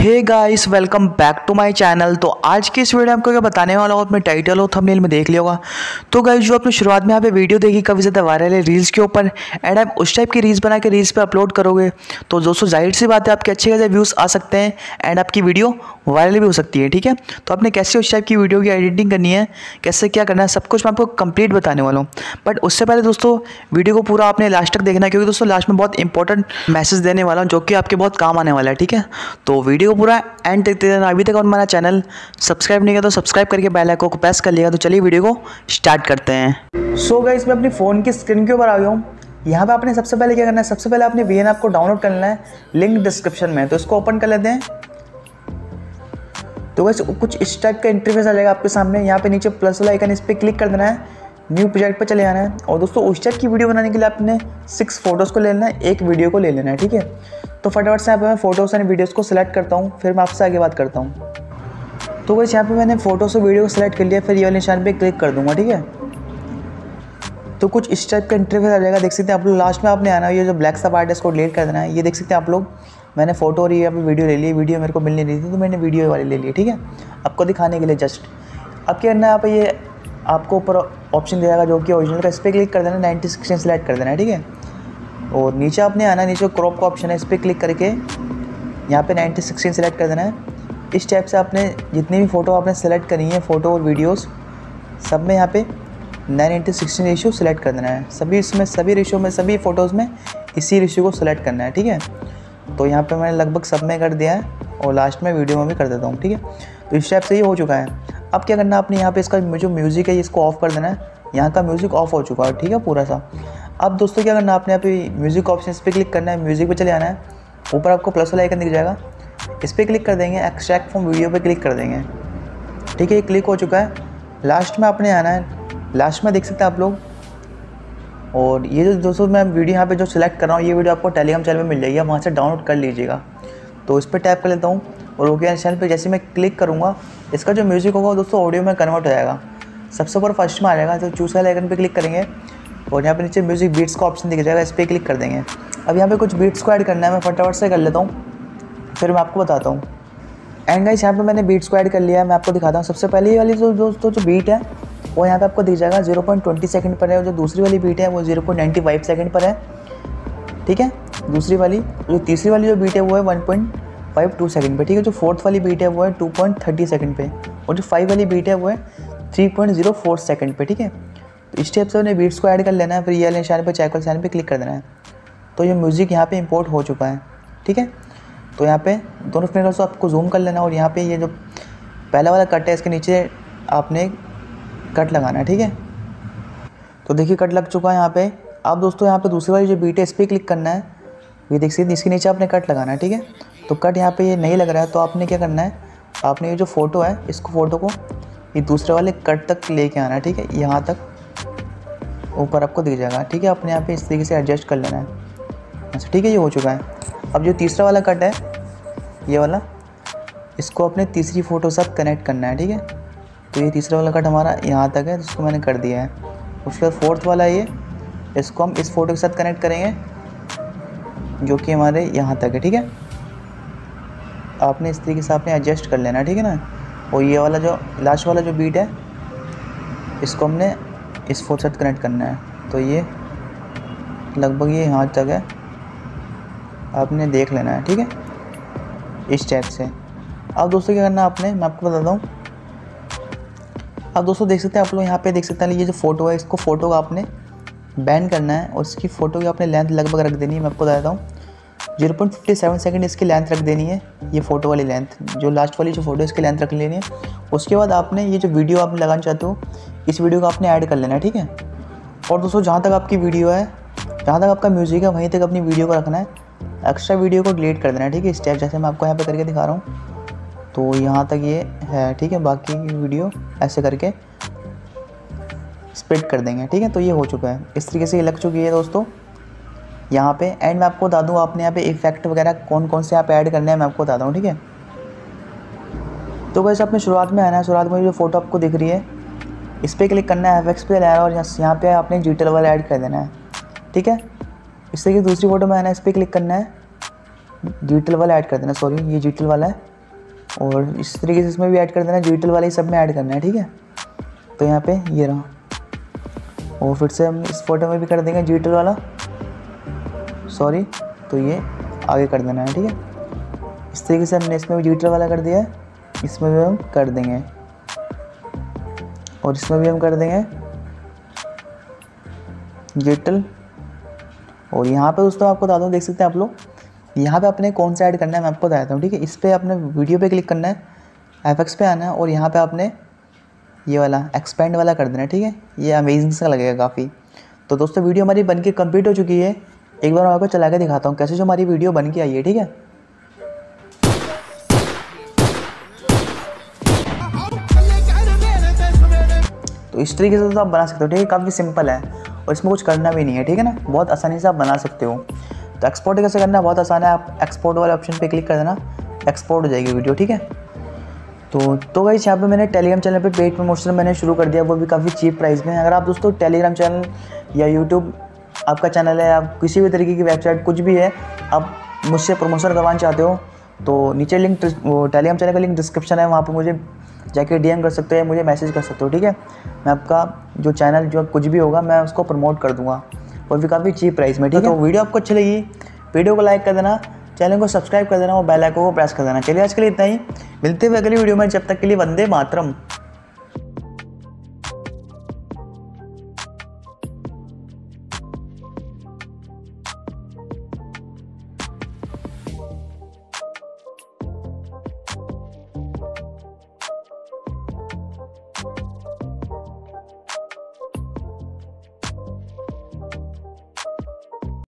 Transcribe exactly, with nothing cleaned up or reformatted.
Hey guys welcome back to my channel. तो आज की इस वीडियो में आपको क्या बताने वाला हूँ, अपने टाइटल और थंबनेल में देख लिया होगा। तो गाइस जो आपने शुरुआत में यहाँ पे वीडियो देखी काफ़ी ज़्यादा वायरल है रील्स के ऊपर, एंड आप उस टाइप की रील्स बना के रील्स पे अपलोड करोगे तो दोस्तों जाहिर सी बात है आपके अच्छे खासे व्यूज़ आ सकते हैं एंड आपकी वीडियो वायरल भी हो सकती है। ठीक है, तो आपने कैसे उस टाइप की वीडियो की एडिटिंग करनी है, कैसे क्या करना है, सब कुछ मैं आपको कंप्लीट बताने वाला हूँ। बट उससे पहले दोस्तों वीडियो को पूरा आपने लास्ट तक देखना, क्योंकि दोस्तों लास्ट में बहुत इंपॉर्टेंट मैसेज देने वाला हूँ जो कि आपके बहुत काम आने वाला है। ठीक है, तो वीडियो पूरा एंड देखते रहना। अभी तक हमारा चैनल सब्सक्राइब नहीं किया तो सब्सक्राइब करके बेल आइकन को प्रेस कर लिया। तो चलिए वीडियो को स्टार्ट करते हैं। सो गाइस मैं अपनी फ़ोन की स्क्रीन के ऊपर आ गया हूँ। यहाँ पे आपने सबसे पहले क्या करना है, सबसे पहले आपने वीएन ऐप को डाउनलोड करना है, लिंक डिस्क्रिप्शन में, तो इसको ओपन कर लेते हैं। तो गाइस कुछ इस टाइप का इंटरफेस आ जाएगा आपके सामने। यहाँ पे नीचे प्लस वाला आइकन, इस पर क्लिक कर देना है, न्यू प्रोजेक्ट पर चले जाना है। और दोस्तों उस टाइप की वीडियो बनाने के लिए आपने सिक्स फोटोज़ को ले लेना है, एक वीडियो को ले लेना है। ठीक है, तो फटाफट से यहाँ पे मैं फोटोज़ एंड वीडियोज़ को सिलेक्ट करता हूँ, फिर मैं आपसे आगे बात करता हूँ। तो बस यहाँ पे मैंने फोटोज़ और वीडियो को सिलेक्ट कर लिया, फिर ये वाले निशान पे क्लिक कर दूँगा। ठीक है, तो कुछ इस टाइप का इंटरफेस आ जाएगा, देख सकते हैं आप लोग। लास्ट में आपने आना है, ये जो ब्लैक सा पार्ट है इसको डिलीट कर देना है। ये देख सकते हैं आप लोग, मैंने फोटो और ये यहाँ पर वीडियो ले ली, वीडियो मेरे को मिल नहीं रही थी तो मैंने वीडियो वाली ले ली। ठीक है, आपको दिखाने के लिए जस्ट अब क्या करना है, यहाँ पर ये आपको ऊपर ऑप्शन दिया जाएगा जो कि ओरिजिनल का, इस पर क्लिक कर देना, नाइन्टी सिक्सटीन सेलेक्ट कर देना है। ठीक है, और नीचे आपने आना, नीचे क्रॉप का ऑप्शन है, इस पर क्लिक करके यहाँ पे नाइन्टी सिक्सटीन सेलेक्ट कर देना है। इस टाइप से आपने जितनी भी फ़ोटो आपने सेलेक्ट करी है, फ़ोटो और वीडियोस सब में यहाँ पे nine into sixteen ratio select कर देना है। सभी इसमें सभी रेशियो में सभी फ़ोटोज़ में इसी रेशियो को सिलेक्ट करना है। ठीक है, तो यहाँ पर मैंने लगभग सब में कर दिया है और लास्ट में वीडियो में भी कर देता हूँ। ठीक है, तो इस टाइप से ये हो चुका है। अब क्या करना है, आपने यहाँ पे इसका जो म्यूज़िक है इसको ऑफ़ कर देना है। यहाँ का म्यूज़िक ऑफ हो चुका है, ठीक है, पूरा सा। अब दोस्तों क्या करना है, आपने यहाँ पे म्यूज़िक ऑप्शन पे क्लिक करना है, म्यूज़िक पे चले आना है, ऊपर आपको प्लस वाला आइकन दिख जाएगा, इस पर क्लिक कर देंगे, एक्सट्रैक्ट फ्रॉम वीडियो पे क्लिक कर देंगे। ठीक है, ये क्लिक हो चुका है। लास्ट में आपने आना है, लास्ट में देख सकते हैं आप लोग। और ये जो दोस्तों मैं वीडियो यहाँ पर जो सिलेक्ट कर रहा हूँ, ये वीडियो आपको टेलीग्राम चैनल पर मिल जाएगी, आप वहाँ से डाउनलोड कर लीजिएगा। तो इस पर टैप कर लेता हूँ और ओके निशान पे जैसे मैं क्लिक करूँगा, इसका जो म्यूज़िक होगा दोस्तों ऑडियो में कन्वर्ट हो जाएगा। सबसे ऊपर फर्स्ट में आ जाएगा, तो चूज वाले आइकन पे क्लिक करेंगे और यहाँ पे नीचे म्यूज़िक बीट्स का ऑप्शन दिख जाएगा, इस पर क्लिक कर देंगे। अब यहाँ पे कुछ बीट्स को ऐड करना है, मैं फटाफट से कर लेता हूँ, फिर मैं आपको बताता हूँ। एंड गाइस यहाँ पर मैंने बीट्स को ऐड कर लिया है, मैं आपको दिखाता हूँ। सबसे पहले वाली जो दोस्तों जो बीट है वो यहाँ पर आपको दिख जाएगा, जीरो पॉइंट ट्वेंटी सेकेंड पर है। जो दूसरी वाली बीट है वो zero point ninety five second पर है। ठीक है, दूसरी वाली जो तीसरी वाली जो बीट है वो है one point five two second पे। ठीक है, जो फोर्थ वाली बीट है वो है टू पॉइंट थर्टी सेकेंड पे, और जो फाइव वाली बीट है वो है three point zero four second पे। ठीक है, तो इस टाइप से उन्हें बीट्स को ऐड कर लेना है, फिर ये वाले निशान पे, चेक वाले निशान पे क्लिक कर देना है। तो ये म्यूज़िक यहाँ पे इंपोर्ट हो चुका है। ठीक है, तो यहाँ पे दोनों फिंगर्स को आपको जूम कर लेना, और यहाँ पर ये जो पहला वाला कट है इसके नीचे आपने कट लगाना है। ठीक है, तो देखिए कट लग चुका है यहाँ पर। आप दोस्तों यहाँ पर दूसरी वाली जो बीट है इस पर क्लिक करना है, ये देख सकते हैं, इसके नीचे आपने कट लगाना है। ठीक है, तो कट यहाँ पे ये नहीं लग रहा है, तो आपने क्या करना है, आपने ये जो फ़ोटो है इसको फ़ोटो को ये दूसरे वाले कट तक लेके आना है। ठीक है, यहाँ तक ऊपर आपको दिख जाएगा। ठीक है, आपने यहाँ पे इस तरीके से एडजस्ट कर लेना है। अच्छा, ठीक है, ये हो चुका है। अब जो तीसरा वाला कट है ये वाला, इसको अपने तीसरी फ़ोटो साथ कनेक्ट करना है। ठीक है, तो ये तीसरा वाला कट हमारा यहाँ तक है, तो इसको मैंने कर दिया है। उसके बाद फोर्थ वाला ये, इसको हम इस फोटो के साथ कनेक्ट करेंगे जो कि हमारे यहाँ तक है। ठीक है, आपने इस तरीके से आपने एडजस्ट कर लेना। ठीक है ना, और ये वाला जो लास्ट वाला जो बीट है इसको हमने इस फोटो साथ कनेक्ट करना है। तो ये लगभग ये यहाँ तक है, आपने देख लेना है। ठीक है, इस टाइप से। अब दोस्तों क्या करना है आपने, मैं आपको बताता हूँ। अब दोस्तों देख सकते हैं आप लोग, यहाँ पे देख सकते हैं ये जो फ़ोटो है इसको फ़ोटो का आपने बैन करना है, और इसकी फ़ोटो की आपने लेंथ लगभग रख देनी है। मैं आपको बताता हूँ, zero point fifty seven second इसकी लेंथ रख देनी है, ये फ़ोटो वाली लेंथ, जो लास्ट वाली जो फोटो इसकी लेंथ रख लेनी है। उसके बाद आपने ये जो वीडियो आप लगाना चाहते हो, इस वीडियो को आपने ऐड कर लेना है। ठीक है, और दोस्तों जहाँ तक आपकी वीडियो है, जहाँ तक आपका म्यूज़िक है, वहीं तक अपनी वीडियो को रखना है, एक्स्ट्रा वीडियो को डिलीट कर देना है। ठीक है, स्टेप जैसे मैं आपको यहाँ पर करके दिखा रहा हूँ, तो यहाँ तक ये है। ठीक है, बाकी वीडियो ऐसे करके स्प्लिट कर देंगे। ठीक है, तो ये हो चुका है, इस तरीके से ये लग चुकी है दोस्तों यहाँ पे। एंड मैं आपको बता दूँ आपने यहाँ पे इफेक्ट वगैरह कौन कौन से यहाँ पे ऐड करने हैं, मैं आपको बताता हूँ। ठीक है, तो वैसे आपने शुरुआत में आना है, शुरुआत में जो फोटो आपको दिख रही है इस पर क्लिक करना है, एफएक्स पे लेना है, और यहाँ पे आपने जीटल वाला ऐड कर देना है। ठीक है, इससे कि दूसरी फोटो में आना है, इस पर क्लिक करना है, जीटल वाला ऐड कर देना, सॉरी ये जीटल वाला है, और इस तरीके से इसमें भी ऐड कर देना, डिजिटल वाले सब में ऐड करना है, ठीक है। तो यहाँ पे ये रहा, और फिर से हम इस फोटो में भी कर देंगे डिजिटल वाला, सॉरी, तो ये आगे कर देना है, ठीक है। इस तरीके से हमने इसमें भी डिजिटल वाला कर दिया है, इसमें भी हम कर देंगे और इसमें भी हम कर देंगे डिजिटल। और यहाँ पे दोस्तों आपको बता दूँ, देख सकते हैं आप लोग यहाँ पे आपने कौन सा ऐड करना है मैं आपको बताता हूँ, ठीक है। इस पर आपने वीडियो पे क्लिक करना है, एफ एक्स पे आना है और यहाँ पे आपने ये वाला एक्सपेंड वाला कर देना है, ठीक है। ये अमेजिंग सा लगेगा काफ़ी। तो दोस्तों वीडियो हमारी बन के कम्प्लीट हो चुकी है, एक बार मैं आपको चला के दिखाता हूँ कैसे जो हमारी वीडियो बन के आई है, ठीक है। तो इस तरीके से तो आप बना सकते हो, ठीक है, काफ़ी सिंपल है और इसमें कुछ करना भी नहीं है, ठीक है ना, बहुत आसानी से आप बना सकते हो। तो एक्सपोर्ट कैसे करना है, बहुत आसान है, आप एक्सपोर्ट वाले ऑप्शन पे क्लिक कर देना, एक्सपोर्ट हो जाएगी वीडियो, ठीक है। तो तो गाइस यहाँ पे मैंने टेलीग्राम चैनल पे पेड प्रमोशन मैंने शुरू कर दिया, वो भी काफ़ी चीप प्राइस में। अगर आप दोस्तों टेलीग्राम चैनल या यूट्यूब आपका चैनल है, आप किसी भी तरीके की वेबसाइट कुछ भी है, आप मुझसे प्रमोशन करवाना चाहते हो तो नीचे लिंक, टेलीग्राम चैनल का लिंक डिस्क्रिप्शन है, वहाँ पर मुझे जाके डीएम कर सकते हो, मुझे मैसेज कर सकते हो, ठीक है। मैं आपका जो चैनल जो कुछ भी होगा मैं उसको प्रमोट कर दूंगा, और भी काफ़ी चीप प्राइस में, ठीक है। तो वीडियो आपको अच्छी लगी, वीडियो को लाइक कर देना, चैनल को सब्सक्राइब कर देना और बेल आइकन को प्रेस कर देना। चलिए आज के लिए इतना ही, मिलते हुए अगली वीडियो में, जब तक के लिए वंदे मातरम।